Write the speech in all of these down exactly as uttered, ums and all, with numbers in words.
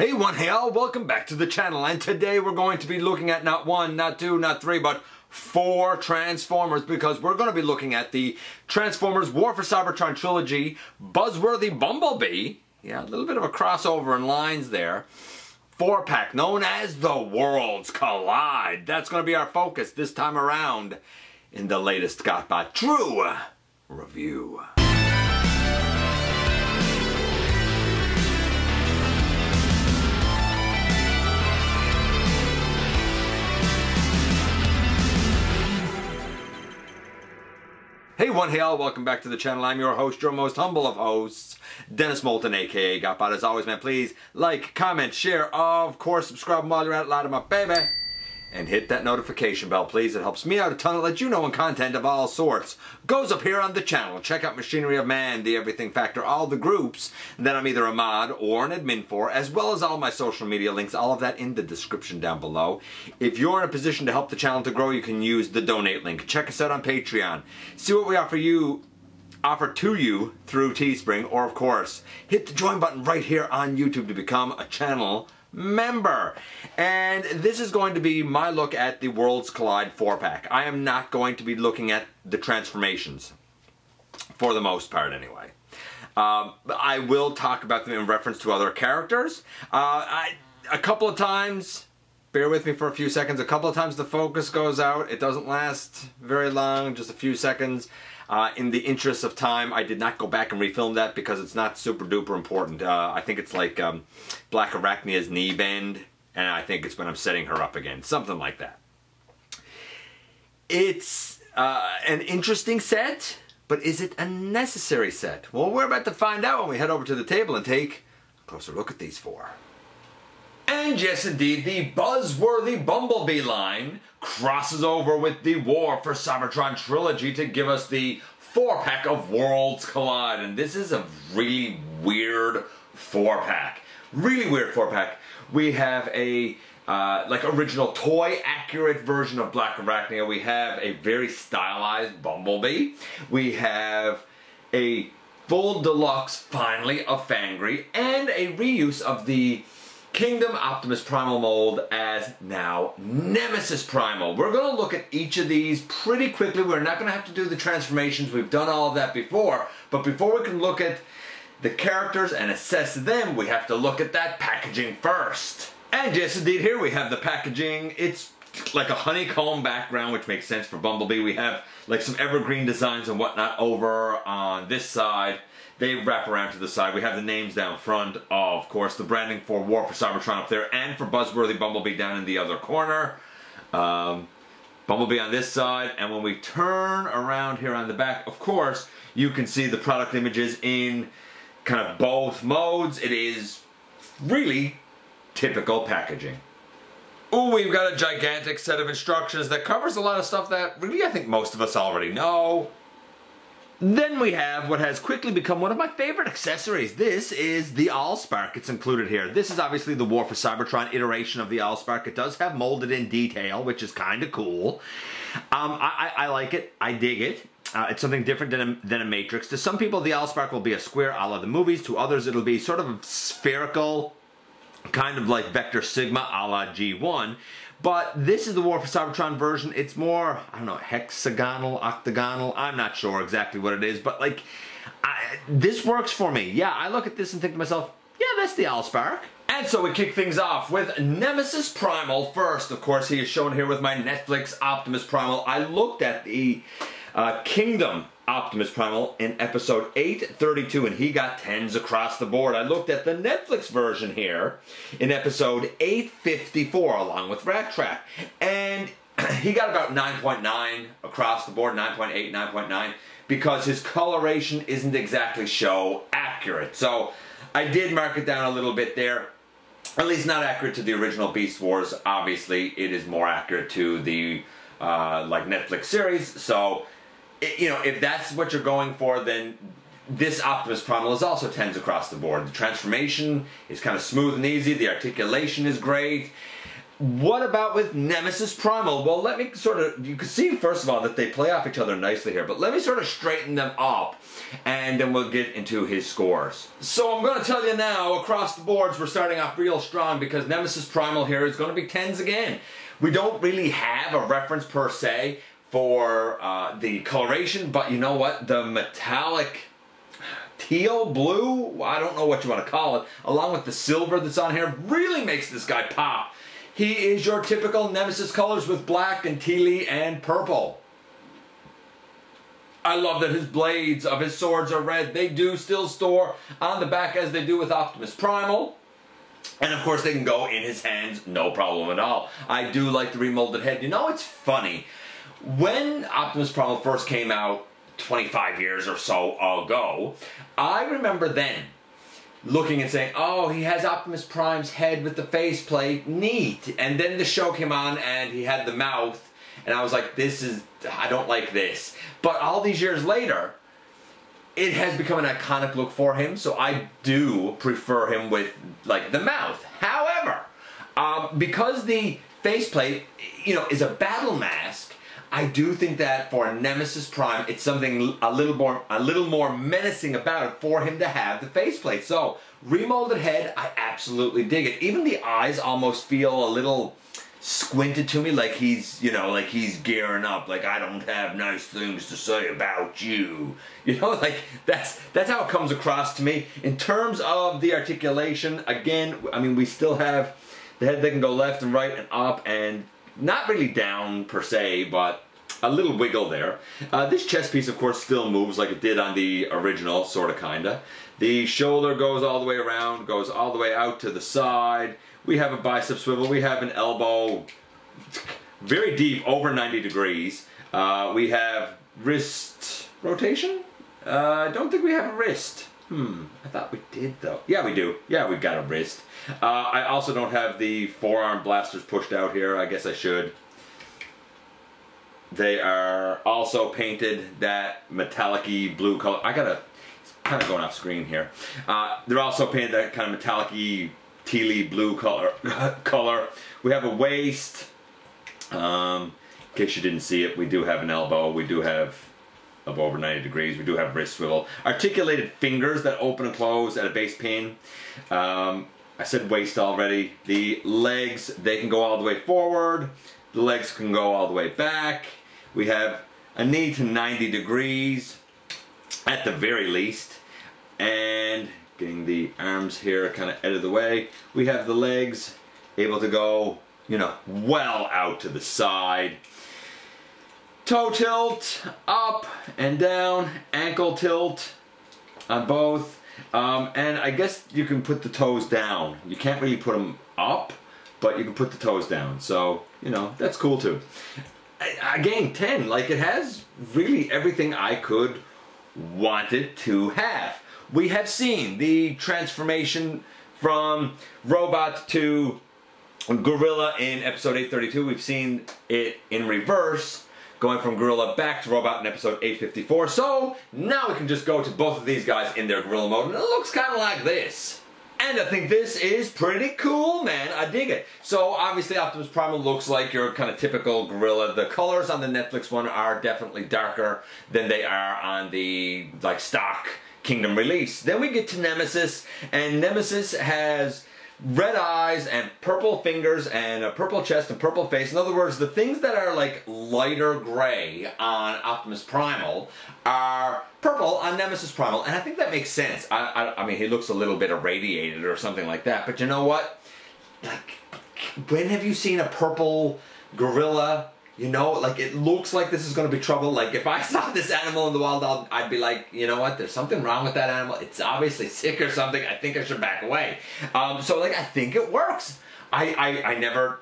Hey one, hey all, welcome back to the channel, and today we're going to be looking at not one, not two, not three, but four Transformers, because we're going to be looking at the Transformers War for Cybertron Trilogy, Buzzworthy Bumblebee, yeah, a little bit of a crossover in lines there, four-pack known as the Worlds Collide. That's going to be our focus this time around in the latest GotBot True Review. Hey one, hey all, welcome back to the channel. I'm your host, your most humble of hosts, Dennis Moulton, aka GotBot. As always, man, please like, comment, share, of course, subscribe while you're at it, loud of my baby, and hit that notification bell, please. It helps me out a ton. It lets you know when content of all sorts goes up here on the channel. Check out Machinery of Man, The Everything Factor, all the groups that I'm either a mod or an admin for, as well as all my social media links, all of that in the description down below. If you're in a position to help the channel to grow, you can use the donate link. Check us out on Patreon. See what we offer you, offer to you through Teespring, or of course, hit the join button right here on YouTube to become a channel member. And this is going to be my look at the Worlds Collide four-pack. I am not going to be looking at the transformations, for the most part anyway. Um, I will talk about them in reference to other characters. Uh, I, a couple of times, bear with me for a few seconds, a couple of times the focus goes out. It doesn't last very long, just a few seconds. Uh, in the interest of time, I did not go back and refilm that because it's not super duper important. Uh, I think it's like um, Black Arachnia's knee bend, and I think it's when I'm setting her up again. Something like that. It's uh, an interesting set, but is it a necessary set? Well, we're about to find out when we head over to the table and take a closer look at these four. And yes, indeed, the Buzzworthy Bumblebee line crosses over with the War for Cybertron Trilogy to give us the four-pack of Worlds Collide. And this is a really weird four-pack. Really weird four-pack. We have a, uh, like, original toy-accurate version of Black Arachnia. We have a very stylized Bumblebee. We have a full deluxe, finally, of Fangry. And a reuse of the Kingdom Optimus Primal mold as now Nemesis Primal. We're going to look at each of these pretty quickly. We're not going to have to do the transformations. We've done all of that before. But before we can look at the characters and assess them, we have to look at that packaging first. And yes, indeed, here we have the packaging. It's like a honeycomb background, which makes sense for Bumblebee. We have like some evergreen designs and whatnot over on this side. They wrap around to the side. We have the names down front. Oh, of course, the branding for War for Cybertron up there and for Buzzworthy Bumblebee down in the other corner. Um, Bumblebee on this side. And when we turn around here on the back, of course, you can see the product images in kind of both modes. It is really typical packaging. Ooh, we've got a gigantic set of instructions that covers a lot of stuff that really I think most of us already know. Then we have what has quickly become one of my favorite accessories. This is the AllSpark. It's included here. This is obviously the War for Cybertron iteration of the AllSpark. It does have molded in detail, which is kind of cool. Um, I, I, I like it. I dig it. Uh, it's something different than a, than a Matrix. To some people, the AllSpark will be a square a la the movies. To others, it'll be sort of a spherical, kind of like Vector Sigma a la G one. But this is the War for Cybertron version. It's more, I don't know, hexagonal, octagonal. I'm not sure exactly what it is. But, like, I, this works for me. Yeah, I look at this and think to myself, yeah, that's the AllSpark. And so we kick things off with Nemesis Primal first. Of course, he is shown here with my Netflix Optimus Primal. I looked at the uh, Kingdom Optimus Primal in episode eight thirty-two, and he got tens across the board. I looked at the Netflix version here in episode eight fifty-four, along with Rat Trap, and he got about nine point nine across the board, nine point eight, nine point nine, because his coloration isn't exactly show accurate. So I did mark it down a little bit there. At least not accurate to the original Beast Wars. Obviously, it is more accurate to the uh, like Netflix series. So, you know, if that's what you're going for, then this Optimus Primal is also tens across the board. The transformation is kind of smooth and easy. The articulation is great. What about with Nemesis Primal? Well, let me sort of, you can see first of all that they play off each other nicely here, but let me sort of straighten them up and then we'll get into his scores. So I'm going to tell you now, across the boards we're starting off real strong because Nemesis Primal here is going to be tens again. We don't really have a reference per se for uh, the coloration, but you know what, the metallic teal, blue, I don't know what you want to call it, along with the silver that's on here really makes this guy pop. He is your typical Nemesis colors with black and tealy and purple. I love that his blades of his swords are red. They do still store on the back as they do with Optimus Primal. And of course they can go in his hands, no problem at all. I do like the remolded head. You know, it's funny. When Optimus Primal first came out twenty-five years or so ago, I remember then looking and saying, oh, he has Optimus Prime's head with the faceplate, neat. And then the show came on and he had the mouth, and I was like, this is, I don't like this. But all these years later, it has become an iconic look for him, so I do prefer him with, like, the mouth. However, um, because the faceplate, you know, is a battle mask, I do think that for Nemesis Prime, it's something a little more a little more menacing about it for him to have the faceplate. So, remolded head, I absolutely dig it. Even the eyes almost feel a little squinted to me, like he's, you know, like he's gearing up, like I don't have nice things to say about you. You know, like that's that's how it comes across to me. In terms of the articulation, again, I mean, we still have the head that can go left and right and up and not really down per se, but a little wiggle there. Uh, this chest piece, of course, still moves like it did on the original, sort of, kind of. The shoulder goes all the way around, goes all the way out to the side. We have a bicep swivel. We have an elbow very deep, over ninety degrees. Uh, we have wrist rotation? Uh, I don't think we have a wrist. Hmm, I thought we did, though. Yeah, we do. Yeah, we've got a wrist. Uh, I also don't have the forearm blasters pushed out here. I guess I should. They are also painted that metallic-y blue color. I gotta, it's kind of going off screen here. Uh, they're also painted that kind of metallic-y, tealy blue color. color. We have a waist. Um, in case you didn't see it, we do have an elbow. We do have of over ninety degrees. We do have wrist swivel. Articulated fingers that open and close at a base pin. Um, I said waist already. The legs, they can go all the way forward. The legs can go all the way back. We have a knee to ninety degrees at the very least. And getting the arms here kind of out of the way. We have the legs able to go, you know, well out to the side. Toe tilt, up and down, ankle tilt on both, um, and I guess you can put the toes down. You can't really put them up, but you can put the toes down, so, you know, that's cool too. Again, ten, like, it has really everything I could want it to have. We have seen the transformation from robot to gorilla in episode eight thirty-two. We've seen it in reverse, going from gorilla back to robot in episode eight fifty-four. So now we can just go to both of these guys in their gorilla mode, and it looks kind of like this. And I think this is pretty cool, man. I dig it. So obviously Optimus Primal looks like your kind of typical gorilla. The colors on the Netflix one are definitely darker than they are on the, like, stock Kingdom release. Then we get to Nemesis, and Nemesis has red eyes and purple fingers and a purple chest and purple face. In other words, the things that are like lighter gray on Optimus Primal are purple on Nemesis Primal, and I think that makes sense. I, I, I mean, he looks a little bit irradiated or something like that, but you know what? Like, when have you seen a purple gorilla? You know, like, it looks like this is going to be trouble. Like, if I saw this animal in the wild, I'll, I'd be like, you know what, there's something wrong with that animal. It's obviously sick or something. I think I should back away. Um, so, like, I think it works. I, I, I never...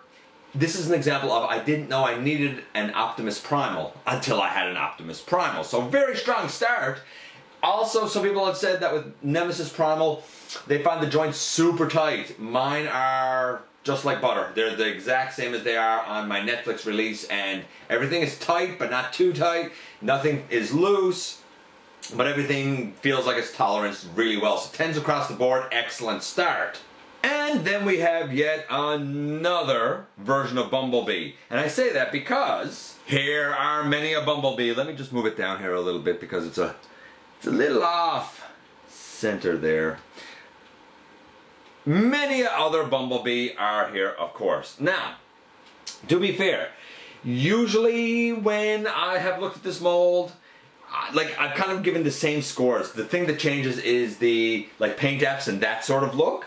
This is an example of I didn't know I needed an Optimus Primal until I had an Optimus Primal. So, very strong start. Also, some people have said that with Nemesis Primal, they find the joints super tight. Mine are just like butter. They're the exact same as they are on my Netflix release, and everything is tight but not too tight. Nothing is loose, but everything feels like it's toleranced really well. So tens across the board, excellent start. And then we have yet another version of Bumblebee. And I say that because here are many a Bumblebee. Let me just move it down here a little bit because it's a, it's a little off center there. Many other Bumblebee are here, of course. Now, to be fair, usually when I have looked at this mold, like, I've kind of given the same scores. The thing that changes is the, like, paint apps and that sort of look.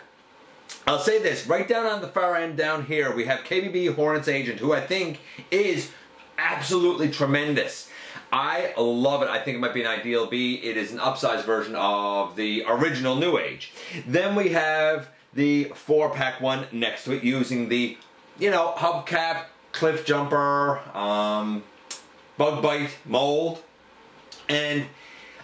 I'll say this, right down on the far end down here, we have K B B Hornets Agent, who I think is absolutely tremendous. I love it. I think it might be an ideal B. It is an upsized version of the original New Age. Then we have the four-pack one next to it using the, you know, Hubcap, Cliffjumper, um, Bug Bite mold. And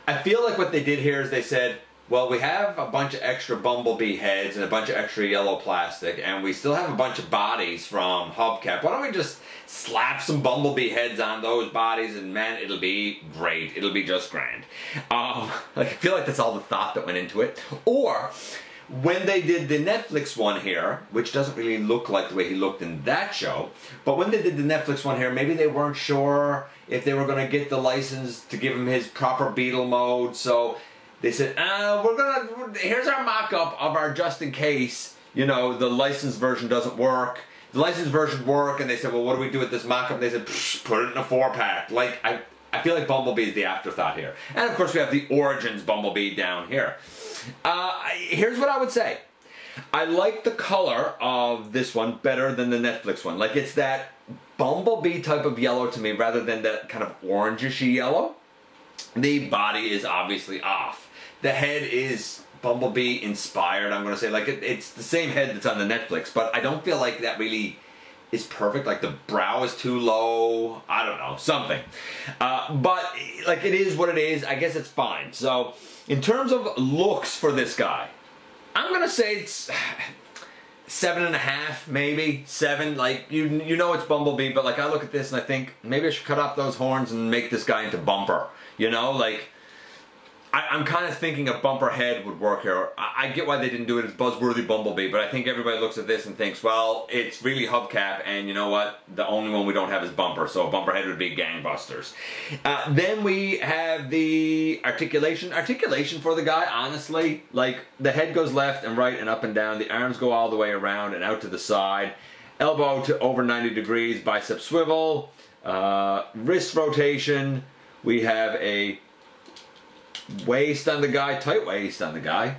I feel like what they did here is they said, well, we have a bunch of extra Bumblebee heads and a bunch of extra yellow plastic, and we still have a bunch of bodies from Hubcap. Why don't we just slap some Bumblebee heads on those bodies, and man, it'll be great. It'll be just grand. Um, like, I feel like that's all the thought that went into it. Or, when they did the Netflix one here, which doesn't really look like the way he looked in that show, but when they did the Netflix one here, maybe they weren't sure if they were going to get the license to give him his proper Beetle mode, so they said, uh, we're gonna, here's our mock-up of our just in case, you know, the licensed version doesn't work. The licensed version worked, and they said, well, what do we do with this mock-up? They said, put it in a four-pack. Like, I, I feel like Bumblebee is the afterthought here. And, of course, we have the Origins Bumblebee down here. Uh, here's what I would say. I like the color of this one better than the Netflix one. Like, it's that Bumblebee type of yellow to me rather than that kind of orangish-y yellow. The body is obviously off. The head is Bumblebee inspired, I'm going to say. Like, it, it's the same head that's on the Netflix, but I don't feel like that really is perfect. Like, the brow is too low. I don't know. Something. Uh, but, like, it is what it is. I guess it's fine. So, in terms of looks for this guy, I'm going to say it's seven and a half, maybe. Seven. Like, you, you know it's Bumblebee, but, like, I look at this and I think, maybe I should cut off those horns and make this guy into Bumper. You know? Like, I, I'm kind of thinking a Bumper head would work here. I, I get why they didn't do it as Buzzworthy Bumblebee, but I think everybody looks at this and thinks, well, it's really Hubcap, and you know what? The only one we don't have is Bumper, so a Bumper head would be gangbusters. Uh, then we have the articulation. Articulation for the guy, honestly, like, the head goes left and right and up and down. The arms go all the way around and out to the side. Elbow to over ninety degrees, bicep swivel, uh, wrist rotation. We have a waist on the guy, tight waist on the guy.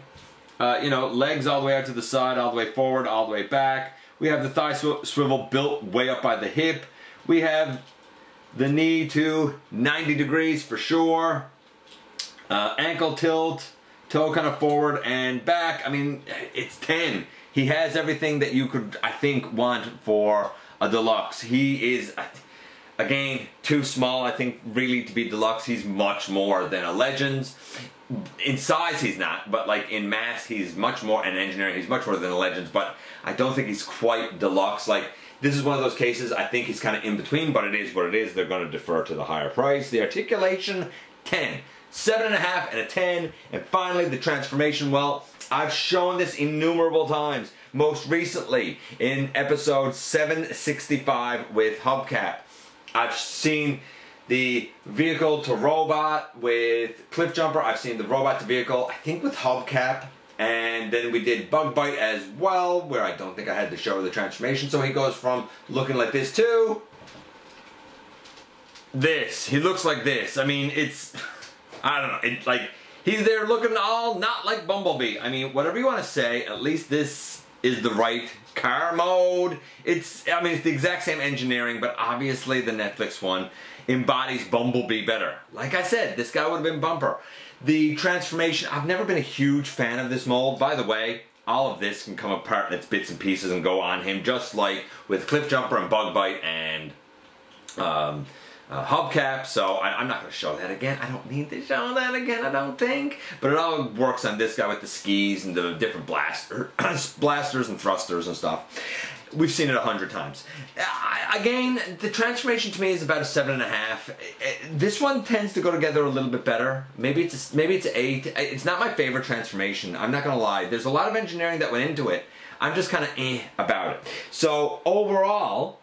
Uh, you know, legs all the way out to the side, all the way forward, all the way back. We have the thigh sw swivel built way up by the hip. We have the knee to ninety degrees for sure. Uh, ankle tilt, toe kind of forward and back. I mean, it's ten. He has everything that you could, I think, want for a deluxe. He is, I think, again, too small, I think, really, to be deluxe. He's much more than a Legends. In size, he's not, but, like, in mass, he's much more, and engineering, he's much more than a Legends, but I don't think he's quite deluxe. Like, this is one of those cases, I think he's kind of in between, but it is what it is. They're going to defer to the higher price. The articulation, ten. Seven and a half and a ten. And finally, the transformation, well, I've shown this innumerable times. Most recently, in episode seven sixty-five with Hubcap. I've seen the vehicle to robot with Cliffjumper. I've seen the robot to vehicle, I think, with Hubcap. And then we did Bug Bite as well, where I don't think I had to show the transformation. So he goes from looking like this to this. He looks like this. I mean, it's, I don't know. It's like, he's there looking all not like Bumblebee. I mean, whatever you want to say, at least this is the right car mode. It's, I mean, it's the exact same engineering, but obviously the Netflix one embodies Bumblebee better. Like I said, this guy would have been Bumper. The transformation, I've never been a huge fan of this mold. By the way, all of this can come apart in its bits and pieces and go on him, just like with Cliffjumper and Bug Bite and um, uh, Hubcap, so I, I'm not going to show that again. I don't need to show that again, I don't think. But it all works on this guy with the skis and the different blaster, blasters and thrusters and stuff. We've seen it a hundred times. I, again, the transformation to me is about a seven and a half. This one tends to go together a little bit better. Maybe it's a, maybe it's an eight. It's not my favorite transformation. I'm not going to lie. There's a lot of engineering that went into it. I'm just kind of eh about it. So overall,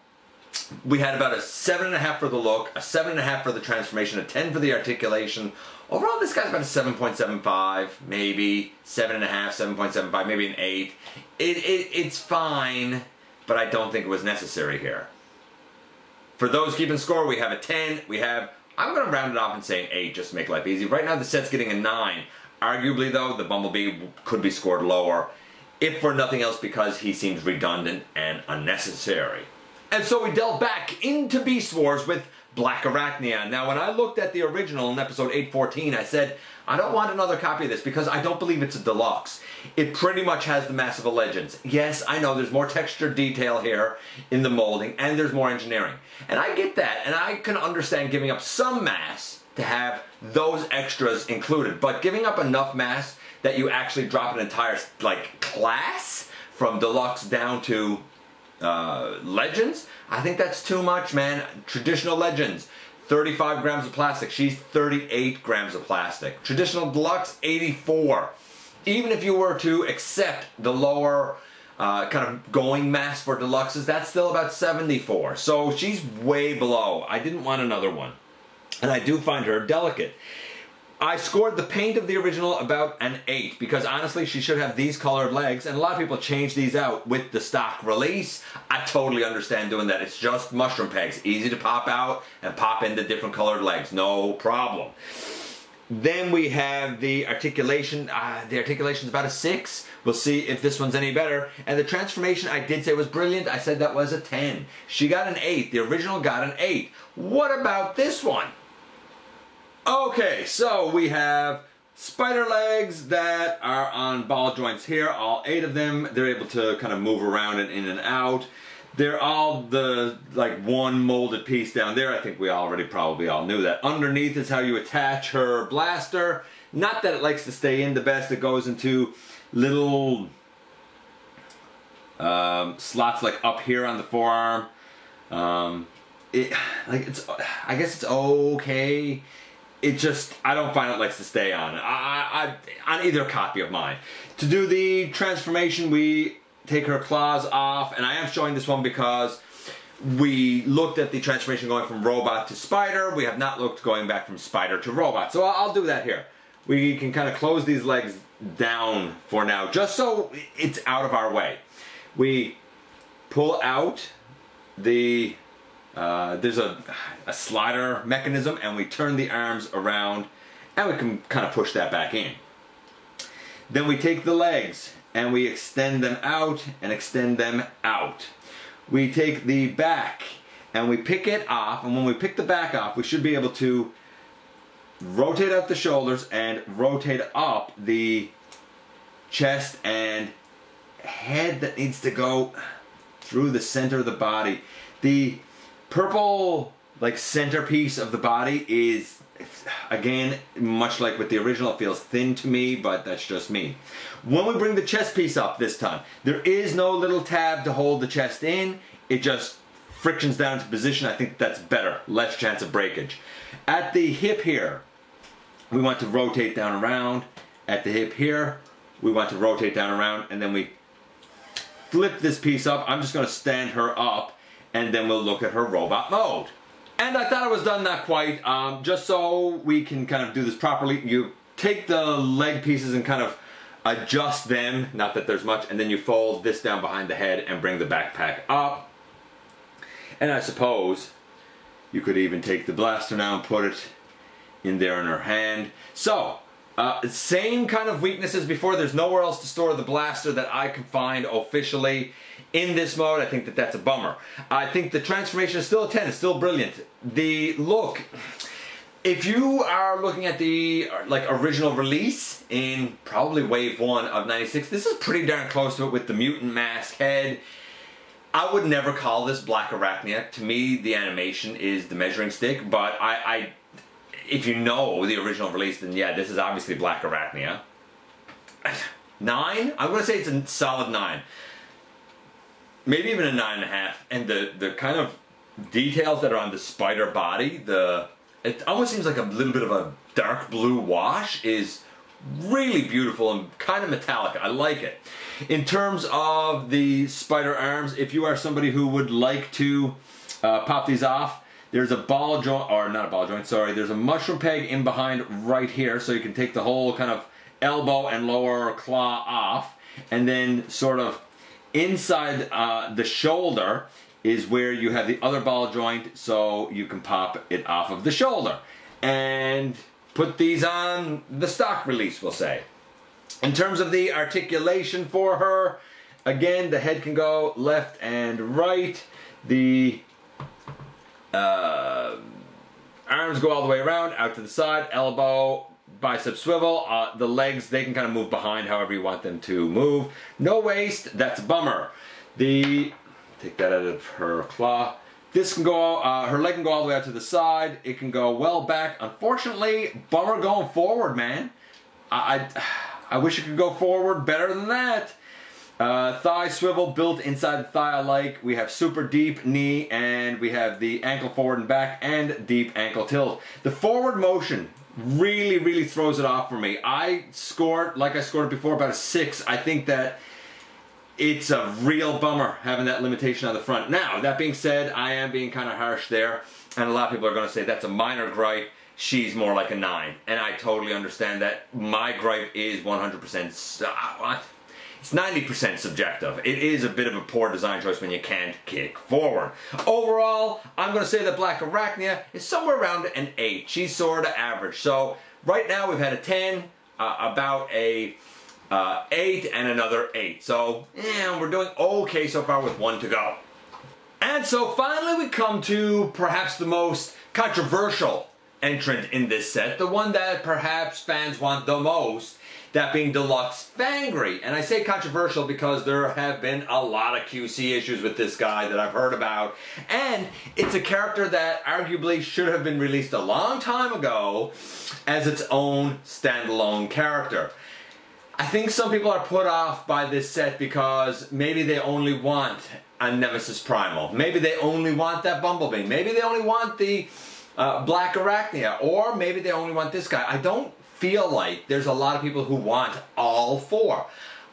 we had about a seven and a half for the look, a seven and a half for the transformation, a ten for the articulation. Overall, this guy's about a seven point seven five, maybe seven and a half, seven point seven five, maybe an eight. It, it it's fine, but I don't think it was necessary here. For those keeping score, we have a ten. We have, I'm going to round it off and say an eight just to make life easy. Right now, the set's getting a nine. Arguably, though, the Bumblebee could be scored lower, if for nothing else because he seems redundant and unnecessary. And so we delve back into Beast Wars with Black Arachnia. Now, when I looked at the original in episode eight fourteen, I said, I don't want another copy of this because I don't believe it's a deluxe. It pretty much has the mass of a Legends. Yes, I know there's more texture detail here in the molding and there's more engineering. And I get that, and I can understand giving up some mass to have those extras included. But giving up enough mass that you actually drop an entire, like, class from deluxe down to Uh, Legends? I think that's too much, man. Traditional Legends, thirty-five grams of plastic. She's thirty-eight grams of plastic. Traditional Deluxe, eighty-four. Even if you were to accept the lower uh, kind of going mass for Deluxes, that's still about seventy-four. So she's way below. I didn't want another one. And I do find her delicate. I scored the paint of the original about an eight because honestly she should have these colored legs, and a lot of people change these out with the stock release. I totally understand doing that. It's just mushroom pegs, easy to pop out and pop into different colored legs, no problem. Then we have the articulation. Uh, the articulation is about a six. We'll see if this one's any better. And the transformation, I did say was brilliant. I said that was a ten. She got an eight. The original got an eight. What about this one? Okay, so we have spider legs that are on ball joints here, all eight of them. They're able to kind of move around and in and out. They're all the, like, one molded piece down there. I think we already probably all knew that. Underneath is how you attach her blaster. Not that it likes to stay in the best. It goes into little um, slots, like, up here on the forearm. Um, it, like, it's, I guess it's okay. It just, I don't find it likes to stay on. I, I, on either copy of mine. To do the transformation, we take her claws off, and I am showing this one because we looked at the transformation going from robot to spider. We have not looked going back from spider to robot, so I'll do that here. We can kind of close these legs down for now, just so it's out of our way. We pull out the... Uh, there's a, a slider mechanism, and we turn the arms around and we can kind of push that back in. Then we take the legs and we extend them out and extend them out. We take the back and we pick it off, and when we pick the back off, we should be able to rotate out the shoulders and rotate up the chest and head that needs to go through the center of the body. The purple, like, centerpiece of the body is, again, much like with the original, it feels thin to me, but that's just me. When we bring the chest piece up this time, there is no little tab to hold the chest in. It just frictions down into position. I think that's better. Less chance of breakage. At the hip here, we want to rotate down around. At the hip here, we want to rotate down around, and then we flip this piece up. I'm just going to stand her up, and then we'll look at her robot mode. And I thought it was done not quite, um, just so we can kind of do this properly. You take the leg pieces and kind of adjust them, not that there's much, and then you fold this down behind the head and bring the backpack up. And I suppose you could even take the blaster now and put it in there in her hand. So, uh, same kind of weakness as before. There's nowhere else to store the blaster that I can find officially. In this mode, I think that that's a bummer. I think the transformation is still a ten. It's still brilliant. The look, if you are looking at the, like, original release in probably wave one of ninety-six, this is pretty darn close to it with the mutant mask head. I would never call this Black Arachnia. To me, the animation is the measuring stick, but I, I if you know the original release, then yeah, this is obviously Black Arachnia. Nine? I'm going to say it's a solid nine. Maybe even a nine and a half, and the, the kind of details that are on the spider body, the it almost seems like a little bit of a dark blue wash, is really beautiful and kind of metallic. I like it. In terms of the spider arms, if you are somebody who would like to uh, pop these off, there's a ball joint, or not a ball joint, sorry, there's a mushroom peg in behind right here, so you can take the whole kind of elbow and lower claw off, and then sort of inside uh, the shoulder is where you have the other ball joint, so you can pop it off of the shoulder. And put these on the stock release, we'll say. In terms of the articulation for her, again, the head can go left and right. The uh, arms go all the way around, out to the side, elbow, bicep swivel. Uh, the legs, they can kind of move behind however you want them to move. No waist, that's a bummer. The... Take that out of her claw. This can go, uh, her leg can go all the way out to the side. It can go well back. Unfortunately, bummer going forward, man. I, I, I wish it could go forward better than that. Uh, thigh swivel built inside the thigh alike. We have super deep knee, and we have the ankle forward and back and deep ankle tilt. The forward motion really, really throws it off for me. I scored, like I scored before, about a six. I think that it's a real bummer having that limitation on the front. Now, that being said, I am being kind of harsh there, and a lot of people are going to say that's a minor gripe, she's more like a nine, and I totally understand that. My gripe is one hundred percent, it's ninety percent subjective. It is a bit of a poor design choice when you can't kick forward. Overall, I'm going to say that Black Arachnia is somewhere around an eight. She's sort of average. So, right now we've had a ten, uh, about a... Uh, eight and another eight. So, yeah, we're doing okay so far with one to go. And so finally we come to perhaps the most controversial entrant in this set, the one that perhaps fans want the most, that being Deluxe Fangry. And I say controversial because there have been a lot of Q C issues with this guy that I've heard about. And it's a character that arguably should have been released a long time ago as its own standalone character. I think some people are put off by this set because maybe they only want a Nemesis Primal. Maybe they only want that Bumblebee. Maybe they only want the uh, Black Arachnia. Or maybe they only want this guy. I don't feel like there's a lot of people who want all four.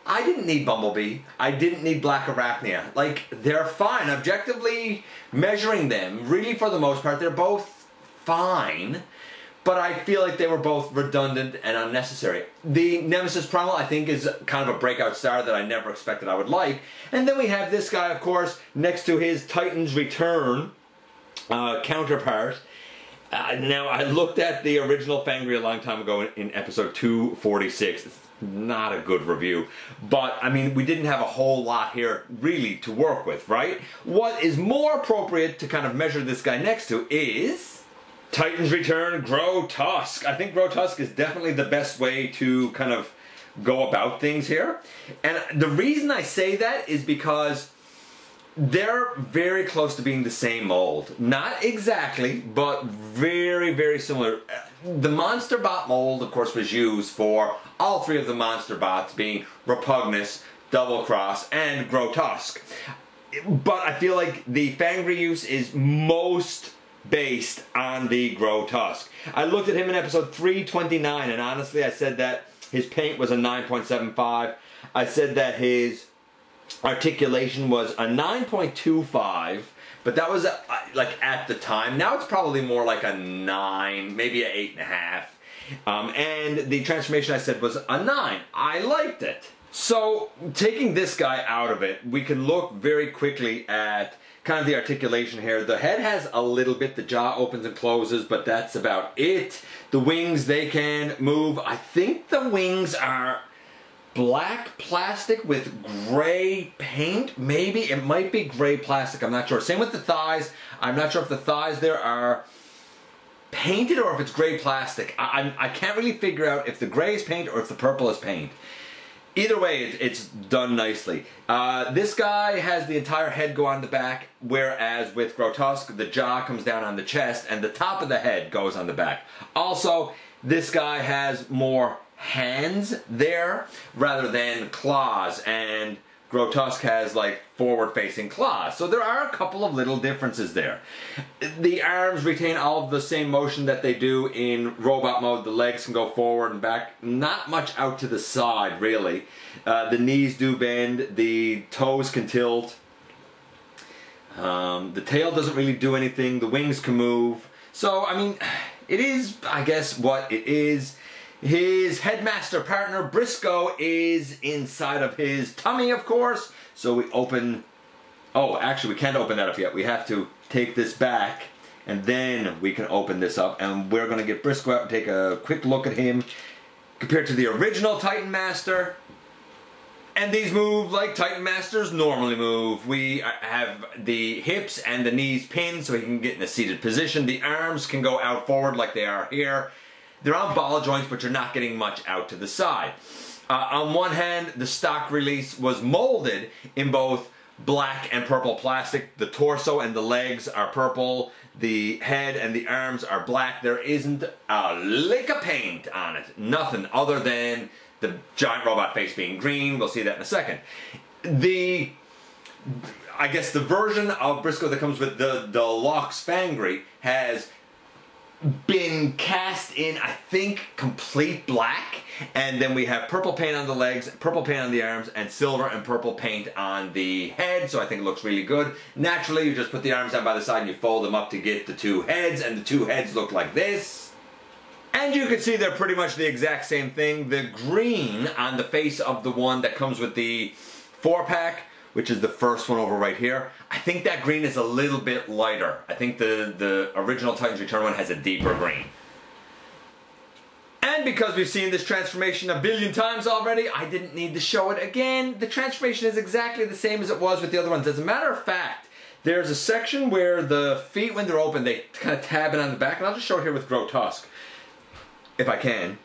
I didn't need Bumblebee. I didn't need Black Arachnia. Like, they're fine. Objectively measuring them, really for the most part, they're both fine. But I feel like they were both redundant and unnecessary. The Nemesis Primal, I think, is kind of a breakout star that I never expected I would like. And then we have this guy, of course, next to his Titans Return uh, counterpart. Uh, now, I looked at the original Fangry a long time ago in, in episode two forty-six. It's not a good review. But, I mean, we didn't have a whole lot here, really, to work with, right? What is more appropriate to kind of measure this guy next to is... Titans Return, Grotusk. I think Grotusk is definitely the best way to kind of go about things here. And the reason I say that is because they're very close to being the same mold. Not exactly, but very, very similar. The Monster Bot mold, of course, was used for all three of the Monster Bots, being Repugnus, Double Cross, and Grotusk. But I feel like the Fangry use is most... based on the Grotusk. I looked at him in episode three twenty-nine, and honestly I said that his paint was a nine point seven five. I said that his articulation was a nine point two five, but that was uh, like at the time. Now it's probably more like a nine, maybe an eight point five. Um, and the transformation I said was a nine. I liked it. So taking this guy out of it, we can look very quickly at kind of the articulation here. The head has a little bit, the jaw opens and closes, but that's about it. The wings, they can move. I think the wings are black plastic with gray paint, maybe. It might be gray plastic, I'm not sure. Same with the thighs. I'm not sure if the thighs there are painted or if it's gray plastic. I, I, I can't really figure out if the gray is paint or if the purple is paint. Either way, it's done nicely. Uh, this guy has the entire head go on the back, whereas with Grotusk, the jaw comes down on the chest and the top of the head goes on the back. Also, this guy has more hands there rather than claws, and Grotusk has like forward-facing claws. So there are a couple of little differences there. The arms retain all of the same motion that they do in robot mode. The legs can go forward and back, not much out to the side really. Uh, the knees do bend, the toes can tilt. Um, the tail doesn't really do anything, the wings can move. So, I mean, it is, I guess, what it is. His headmaster partner, Briscoe, is inside of his tummy, of course. So we open... Oh, actually, we can't open that up yet. We have to take this back, and then we can open this up. And we're going to get Briscoe out and take a quick look at him compared to the original Titan Master. And these move like Titan Masters normally move. We have the hips and the knees pinned so he can get in a seated position. The arms can go out forward like they are here. They're on ball joints, but you're not getting much out to the side. Uh, on one hand, the stock release was molded in both black and purple plastic. The torso and the legs are purple. The head and the arms are black. There isn't a lick of paint on it. Nothing other than the giant robot face being green. We'll see that in a second. The, I guess the version of Briscoe that comes with the, the Deluxe Fangry has been cast in, I think, complete black, and then we have purple paint on the legs, purple paint on the arms, and silver and purple paint on the head, so I think it looks really good. Naturally, you just put the arms down by the side and you fold them up to get the two heads, and the two heads look like this. And you can see they're pretty much the exact same thing. The green on the face of the one that comes with the four-pack, which is the first one over right here, I think that green is a little bit lighter. I think the, the original Titans Return one has a deeper green. And because we've seen this transformation a billion times already, I didn't need to show it again. The transformation is exactly the same as it was with the other ones. As a matter of fact, there's a section where the feet, when they're open, they kind of tab it on the back, and I'll just show it here with Grotusk, if I can.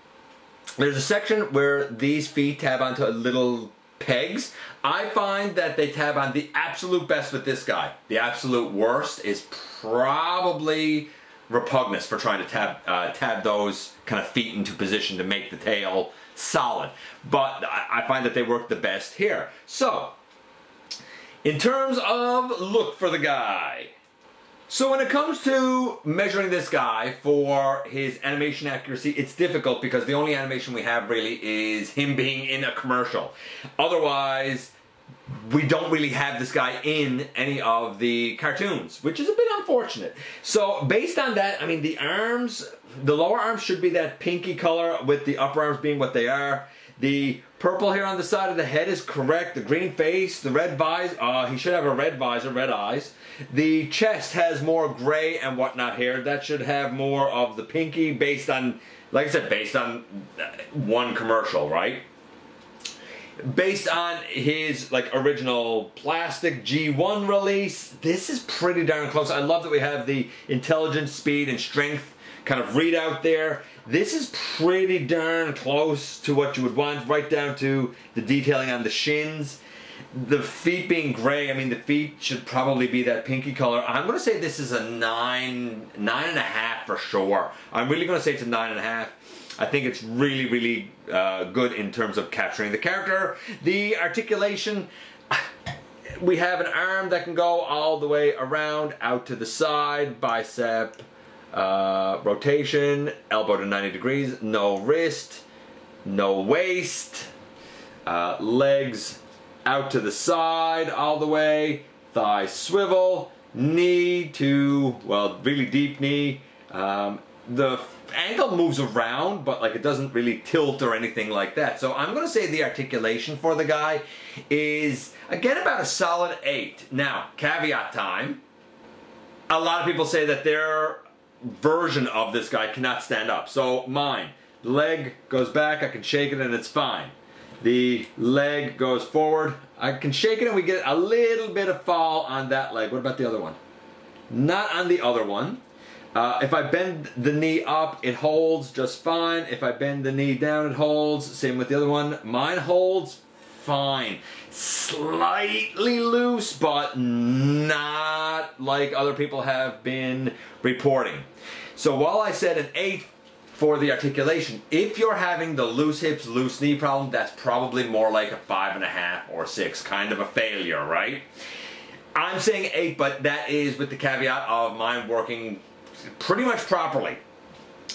There's a section where these feet tab onto a little pegs. I find that they tab on the absolute best with this guy. The absolute worst is probably Repugnus for trying to tab uh, tab those kind of feet into position to make the tail solid. But I find that they work the best here. So, in terms of look for the guy. So when it comes to measuring this guy for his animation accuracy, it's difficult because the only animation we have really is him being in a commercial. Otherwise, we don't really have this guy in any of the cartoons, which is a bit unfortunate. So based on that, I mean, the arms, the lower arms should be that pinky color with the upper arms being what they are. The purple here on the side of the head is correct. The green face, the red visor, uh, he should have a red visor, red eyes. The chest has more gray and whatnot here. That should have more of the pinky based on, like I said, based on one commercial, right? Based on his like original plastic G one release, this is pretty darn close. I love that we have the intelligence, speed, and strength kind of readout there. This is pretty darn close to what you would want, right down to the detailing on the shins. The feet being gray, I mean, the feet should probably be that pinky color. I'm going to say this is a nine, nine and a half for sure. I'm really going to say it's a nine and a half. I think it's really, really uh, good in terms of capturing the character. The articulation, we have an arm that can go all the way around, out to the side, bicep, uh, rotation, elbow to ninety degrees, no wrist, no waist, uh, legs out to the side all the way, thigh swivel, knee to, well, really deep knee. Um, the ankle moves around, but like it doesn't really tilt or anything like that. So I'm going to say the articulation for the guy is, again, about a solid eight. Now, caveat time. A lot of people say that their version of this guy cannot stand up. So mine, the leg goes back, I can shake it and it's fine. The leg goes forward. I can shake it and we get a little bit of fall on that leg. What about the other one? Not on the other one. Uh, if I bend the knee up, it holds just fine. If I bend the knee down, it holds. Same with the other one. Mine holds fine. Slightly loose, but not like other people have been reporting. So while I said an eight for the articulation. If you're having the loose hips, loose knee problem, that's probably more like a five and a half or six, kind of a failure, right? I'm saying eight, but that is with the caveat of mine working pretty much properly.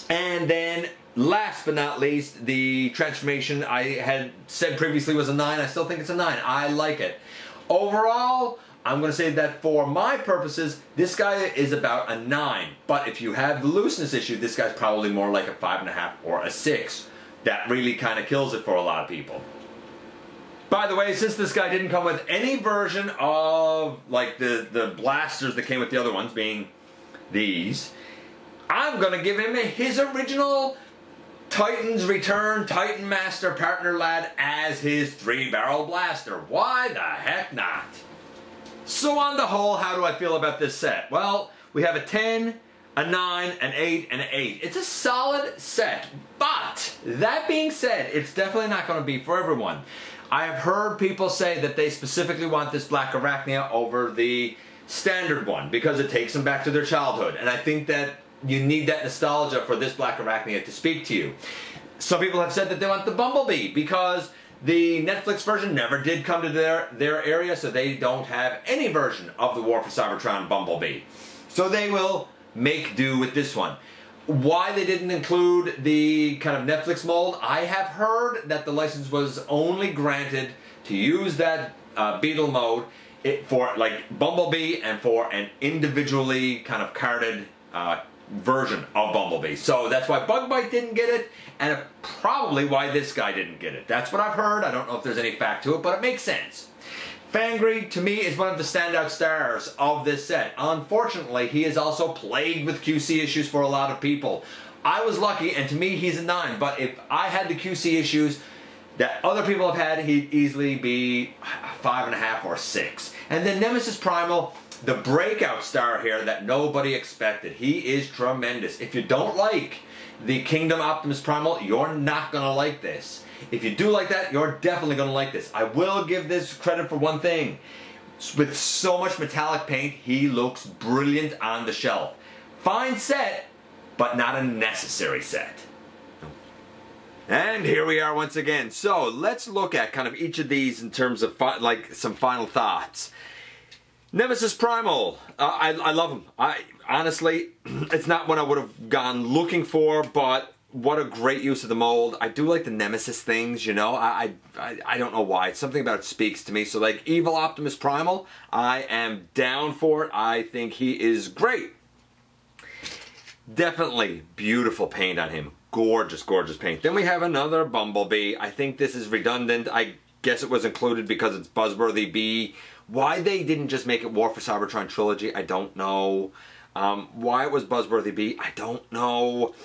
And then, last but not least, the transformation I had said previously was a nine. I still think it's a nine. I like it. Overall, I'm going to say that for my purposes, this guy is about a nine. But if you have the looseness issue, this guy's probably more like a five and a half or a six. That really kind of kills it for a lot of people. By the way, since this guy didn't come with any version of like the, the blasters that came with the other ones, being these, I'm going to give him his original Titans Return, Titan Master, Partner Lad as his three-barrel blaster. Why the heck not? So on the whole, how do I feel about this set? Well, we have a ten, a nine, an eight, and an eight. It's a solid set, but that being said, it's definitely not going to be for everyone. I have heard people say that they specifically want this Black Arachnia over the standard one because it takes them back to their childhood, and I think that you need that nostalgia for this Black Arachnia to speak to you. Some people have said that they want the Bumblebee because the Netflix version never did come to their, their area, so they don't have any version of the War for Cybertron Bumblebee. So they will make do with this one. Why they didn't include the kind of Netflix mold, I have heard that the license was only granted to use that uh, Beetle mode it, for like Bumblebee and for an individually kind of carded uh, version of Bumblebee. So that's why Bug Bite didn't get it, and probably why this guy didn't get it. That's what I've heard. I don't know if there's any fact to it, but it makes sense. Fangry, to me, is one of the standout stars of this set. Unfortunately, he is also plagued with Q C issues for a lot of people. I was lucky, and to me, he's a nine, but if I had the Q C issues that other people have had, he'd easily be five and a half or six. And then Nemesis Primal, the breakout star here that nobody expected. He is tremendous. If you don't like the Kingdom Optimus Primal, you're not going to like this. If you do like that, you're definitely going to like this. I will give this credit for one thing. With so much metallic paint, he looks brilliant on the shelf. Fine set, but not a necessary set. And here we are once again. So let's look at kind of each of these in terms of fi- like some final thoughts. Nemesis Primal, uh, I, I love him. I honestly, it's not what I would have gone looking for, but what a great use of the mold. I do like the Nemesis things, you know. I I, I don't know why. It's something about it speaks to me. So like Evil Optimus Primal, I am down for it. I think he is great. Definitely beautiful paint on him. Gorgeous, gorgeous paint. Then we have another Bumblebee. I think this is redundant. I guess it was included because it's Buzzworthy Bee. Why they didn't just make it War for Cybertron Trilogy, I don't know. Um, why it was Buzzworthy Bee, I don't know.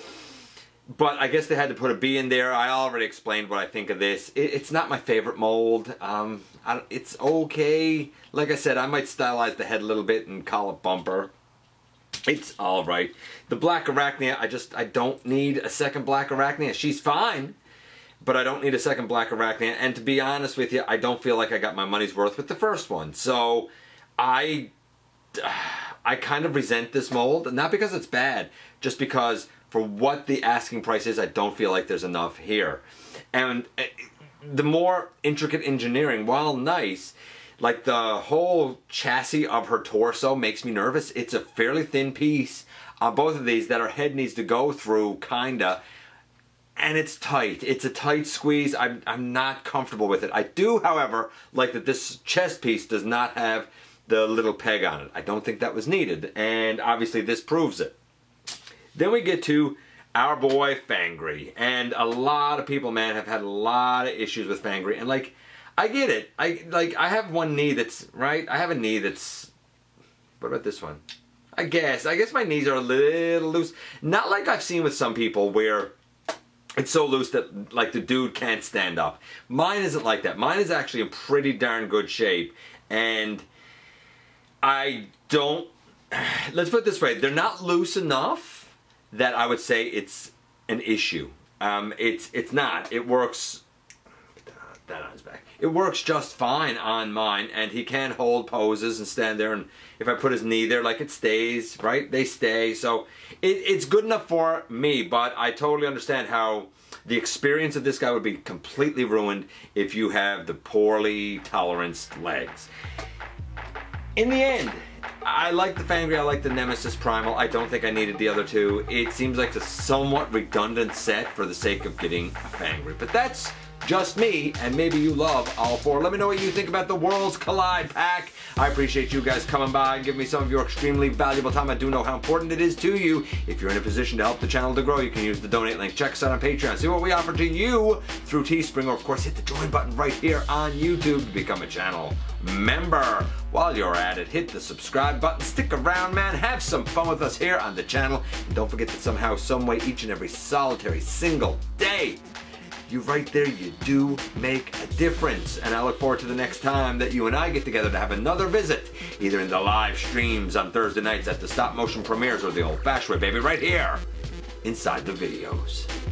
But I guess they had to put a B in there. I already explained what I think of this. It, it's not my favorite mold. Um, I, it's okay. Like I said, I might stylize the head a little bit and call it Bumper. It's alright. The Black Arachnia, I just, I don't need a second Black Arachnia. She's fine. But I don't need a second Black Arachnia, and to be honest with you, I don't feel like I got my money's worth with the first one. So, I, I kind of resent this mold, not because it's bad, just because for what the asking price is, I don't feel like there's enough here. And the more intricate engineering, while nice, like the whole chassis of her torso makes me nervous. It's a fairly thin piece on both of these that her head needs to go through, kinda. And it's tight. It's a tight squeeze. I'm, I'm not comfortable with it. I do, however, like that this chest piece does not have the little peg on it. I don't think that was needed. And obviously this proves it. Then we get to our boy Fangry. And a lot of people, man, have had a lot of issues with Fangry. And like, I get it. I like I have one knee that's, right? I have a knee that's, what about this one? I guess. I guess my knees are a little loose. Not like I've seen with some people where it's so loose that, like, the dude can't stand up. Mine isn't like that. Mine is actually in pretty darn good shape. And I don't... Let's put it this way. They're not loose enough that I would say it's an issue. Um, it's, it's not. It works... that on his back. It works just fine on mine, and he can hold poses and stand there, and if I put his knee there, like, it stays, right? They stay, so it, it's good enough for me, but I totally understand how the experience of this guy would be completely ruined if you have the poorly toleranced legs. In the end, I like the Fangry, I like the Nemesis Primal. I don't think I needed the other two. It seems like a somewhat redundant set for the sake of getting a Fangry, but that's just me, and maybe you love all four. Let me know what you think about the Worlds Collide pack. I appreciate you guys coming by and giving me some of your extremely valuable time. I do know how important it is to you. If you're in a position to help the channel to grow, you can use the donate link. Check us out on Patreon. See what we offer to you through Teespring, or of course hit the join button right here on YouTube to become a channel member. While you're at it, hit the subscribe button. Stick around, man. Have some fun with us here on the channel. And don't forget that somehow, someway, each and every solitary single day, you right there, you do make a difference. And I look forward to the next time that you and I get together to have another visit, either in the live streams on Thursday nights at the stop motion premieres or the old fashioned way, baby, right here inside the videos.